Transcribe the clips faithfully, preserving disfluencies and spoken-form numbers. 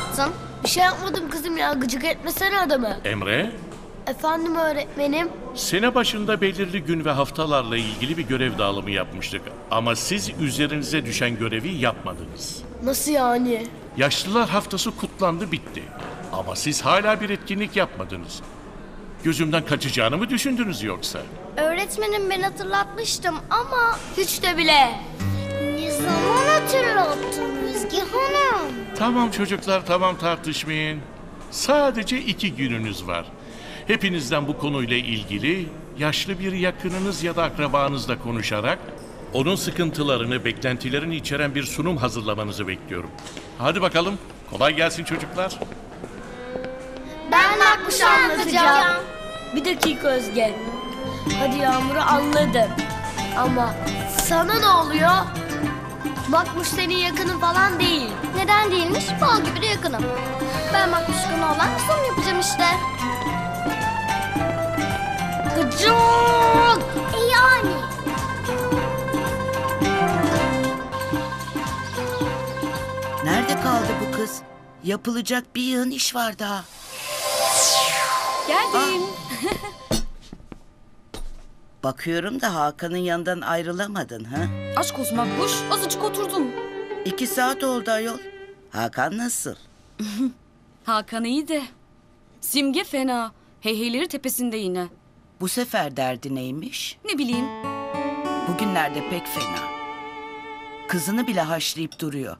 yaptın? Bir şey yapmadım kızım ya, gıcık etmesene adamı. Emre? Efendim öğretmenim? Sene başında belirli gün ve haftalarla ilgili bir görev dağılımı yapmıştık. Ama siz üzerinize düşen görevi yapmadınız. Nasıl yani? Yaşlılar haftası kutlandı bitti. Ama siz hala bir etkinlik yapmadınız. Gözümden kaçacağını mı düşündünüz yoksa? Öğretmenim ben hatırlatmıştım ama... Hiç de bile. Ne zaman hatırlattın Rizgi Hanım? Tamam çocuklar, tamam, tartışmayın. Sadece iki gününüz var. Hepinizden bu konuyla ilgili yaşlı bir yakınınız ya da akrabanızla konuşarak onun sıkıntılarını, beklentilerini içeren bir sunum hazırlamanızı bekliyorum. Hadi bakalım, kolay gelsin çocuklar. Ben Makbuş'u anlatacağım. Bir dakika Özge. Hadi Yağmur'u anladım. Ama sana ne oluyor? Makbuş senin yakının falan değil. Neden değilmiş? Bal gibi de yakınım. Ben Makbuş'un olan bir sunum yapacağım işte. Gıcık! E yani. Nerede kaldı bu kız? Yapılacak bir yığın iş var daha. Geldim. Bakıyorum da Hakan'ın yanından ayrılamadın ha? Aşk olsun Makbuş, azıcık oturdum. İki saat oldu ayol. Hakan nasıl? Hakan iyi de Simge fena. Heyheyleri tepesinde yine. Bu sefer derdi neymiş? Ne bileyim. Bugünlerde pek fena. Kızını bile haşlayıp duruyor.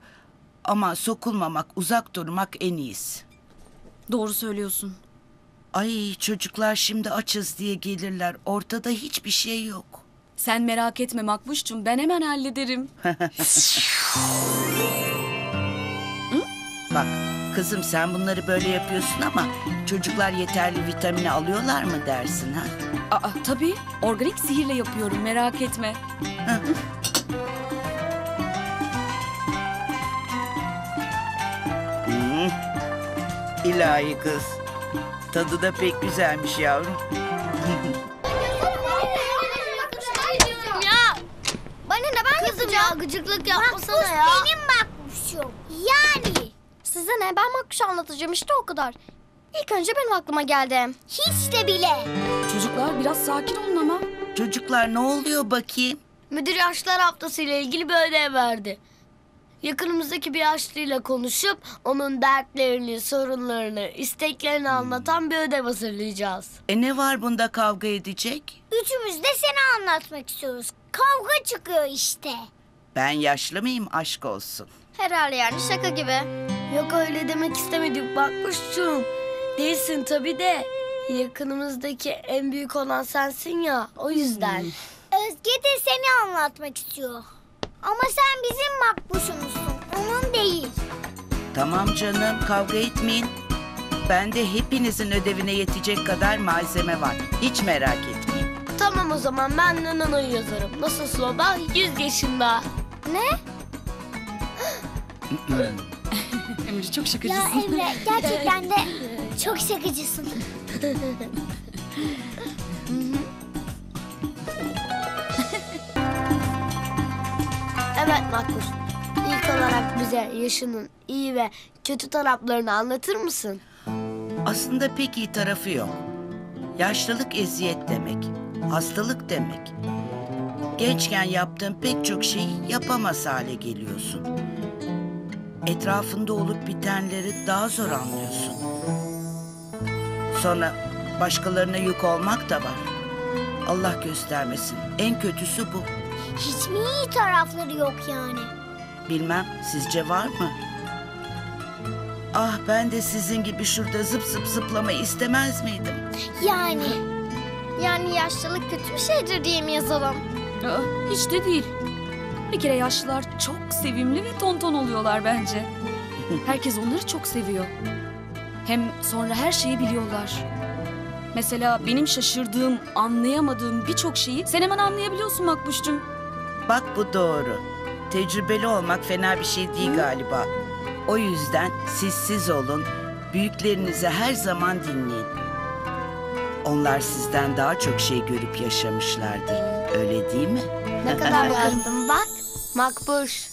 Ama sokulmamak, uzak durmak en iyisi. Doğru söylüyorsun. Ay çocuklar şimdi açız diye gelirler. Ortada hiçbir şey yok. Sen merak etme Makbuş'cum, ben hemen hallederim. Bak kızım, sen bunları böyle yapıyorsun ama çocuklar yeterli vitamini alıyorlar mı dersin ha? Aa tabii, organik sihirle yapıyorum, merak etme. İlahi kız. Tadı da pek güzelmiş yavrum. Ya. Bana da ben kızım yapacağım. Ya gıcıklık yapmasana Makbuş ya. Makbuş benim Makbuş'um. Yani. Size ne, ben Makbuş'u anlatacağım işte, o kadar. İlk önce benim aklıma geldi. Hiç de bile. Çocuklar biraz sakin olun ama. Çocuklar ne oluyor bakayım? Müdür yaşlılar haftası ile ilgili bir ödev verdi. Yakınımızdaki bir yaşlıyla konuşup onun dertlerini, sorunlarını, isteklerini anlatan bir ödev hazırlayacağız. E ne var bunda kavga edecek? Üçümüz de seni anlatmak istiyoruz. Kavga çıkıyor işte. Ben yaşlı mıyım aşk olsun? Herhalde yani, şaka gibi. Yok öyle demek istemedim Makbuş'cum. Değilsin tabii de. Yakınımızdaki en büyük olan sensin ya, o yüzden. Özge de seni anlatmak istiyor. Ama sen bizim Makbuş'umuzsun, onun değil. Tamam canım, kavga etmeyin. Bende hepinizin ödevine yetecek kadar malzeme var. Hiç merak etmeyin. Tamam o zaman, ben Nana'yı yazarım. Nasılsa o da yüz yaşında. Ne? Emre çok şakacısın. Ya Emre, gerçekten de çok şakacısın. Evet Makbuş, ilk olarak bize yaşının iyi ve kötü taraflarını anlatır mısın? Aslında pek iyi tarafı yok. Yaşlılık eziyet demek, hastalık demek. Gençken yaptığın pek çok şeyi yapamaz hale geliyorsun. Etrafında olup bitenleri daha zor anlıyorsun. Sonra başkalarına yük olmak da var. Allah göstermesin, en kötüsü bu. Hiç mi iyi tarafları yok yani? Bilmem, sizce var mı? Ah ben de sizin gibi şurada zıp zıp zıplamayı istemez miydim? Yani, yani yaşlılık kötü bir şeydir diye mi yazalım? Aa, hiç de değil. Bir kere yaşlılar çok sevimli ve tonton oluyorlar bence. Herkes onları çok seviyor. Hem sonra her şeyi biliyorlar. Mesela benim şaşırdığım, anlayamadığım birçok şeyi sen hemen anlayabiliyorsun Makbuş'cum. Bak bu doğru. Tecrübeli olmak fena bir şey değil. Hı? Galiba. O yüzden siz siz olun, büyüklerinizi her zaman dinleyin. Onlar sizden daha çok şey görüp yaşamışlardır, öyle değil mi? Ne kadar baktım bak Makbuş.